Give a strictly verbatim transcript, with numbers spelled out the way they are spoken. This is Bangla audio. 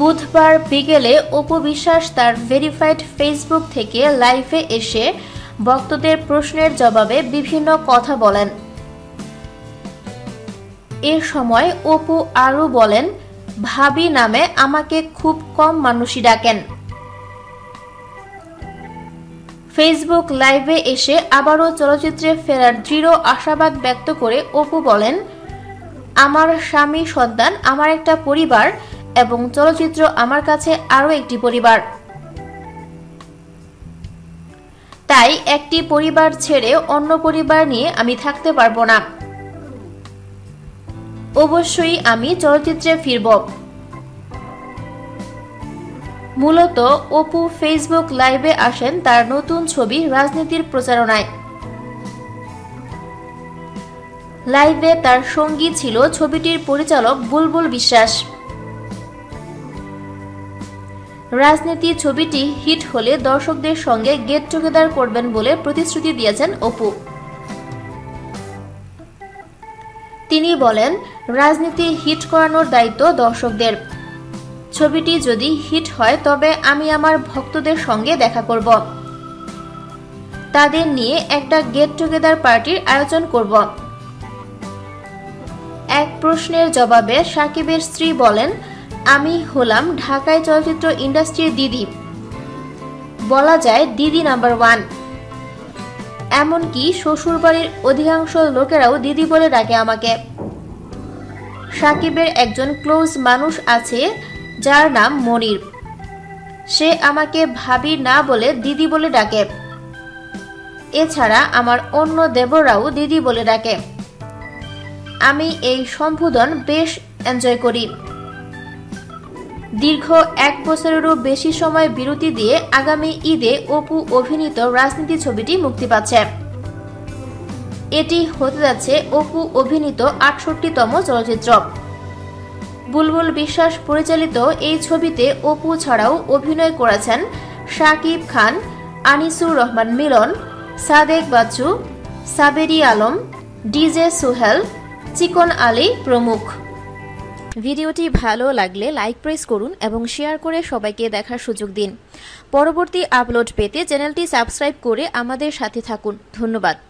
বুধবার বিকেলে অপু বিশ্বাস তার ভেরিফাইড ফেসবুক থেকে লাইভে এসে ভক্তদের প্রশ্নের জবাবে বিভিন্ন কথা বলেন। এ সময় অপু আরও বলেন, ভাবি নামে আমাকে খুব কম মানুষই ডাকেন। ফেসবুক লাইভে এসে আবারও চলচ্চিত্রে ফেরার দৃঢ় আশাবাদ ব্যক্ত করে অপু বলেন, আমার স্বামী, সন্তান আমার একটা পরিবার এবং চলচ্চিত্র আমার কাছে আরও একটি পরিবার। তাই একটি পরিবার ছেড়ে অন্য পরিবার নিয়ে আমি থাকতে পারবো না। অবশ্যই আমি চলচ্চিত্রে ফিরব। মূলত অপু ফেসবুক লাইভে আসেন তার নতুন ছবি রাজনীতির প্রচারণায়। লাইভে তার সঙ্গী ছিল ছবিটির পরিচালক বুলবুল বিশ্বাস। রাজনীতি ছবিটি হিট হলে দর্শকদের সঙ্গে গেট টুগেদার করবেন বলে প্রতিশ্রুতি দিয়েছেন অপু। তিনি বলেন, রাজনীতি হিট করানোর দায়িত্ব দর্শকদের। ছবিটি যদি হিট হয় তবে আমি আমার ভক্তদের সঙ্গে দেখা করব, তাদের নিয়ে একটা গেট টুগেদার পার্টির আয়োজন করব। এক প্রশ্নের জবাবে শাকিবের স্ত্রী বলেন, আমি হলাম ঢাকায় চলচ্চিত্র ইন্ডাস্ট্রির দিদি, বলা যায় দিদি নাম্বার ওয়ান। এমনকি শ্বশুরবাড়ির অধিকাংশ লোকেরাও দিদি বলে ডাকে আমাকে। সাকিবের একজন ক্লোজ মানুষ আছে যার নাম মনির, সে আমাকে ভাবি না বলে দিদি বলে ডাকে। এছাড়া আমার অন্য দেবরাও দিদি বলে ডাকে। আমি এই সম্বোধন বেশ এনজয় করি। দীর্ঘ এক বছরেরও বেশি সময় বিরতি দিয়ে আগামী ঈদে অপু অভিনীত রাজনীতি ছবিটি মুক্তি পাচ্ছে। এটি হতে যাচ্ছে অপু অভিনীত আটষট্টিতম চলচ্চিত্র। বুলবুল বিশ্বাস পরিচালিত এই ছবিতে অপু ছাড়াও অভিনয় করেছেন শাকিব খান, আনিসুর রহমান মিলন, সাদেক বাচ্চু, সাবেরি আলম, ডিজে সোহেল, চিকন আলী প্রমুখ। ভিডিওটি ভালো লাগলে লাইক প্রেস করুন এবং শেয়ার করে সবাইকে দেখার সুযোগ দিন। পরবর্তী আপলোড পেতে চ্যানেলটি সাবস্ক্রাইব করে আমাদের সাথে থাকুন। ধন্যবাদ।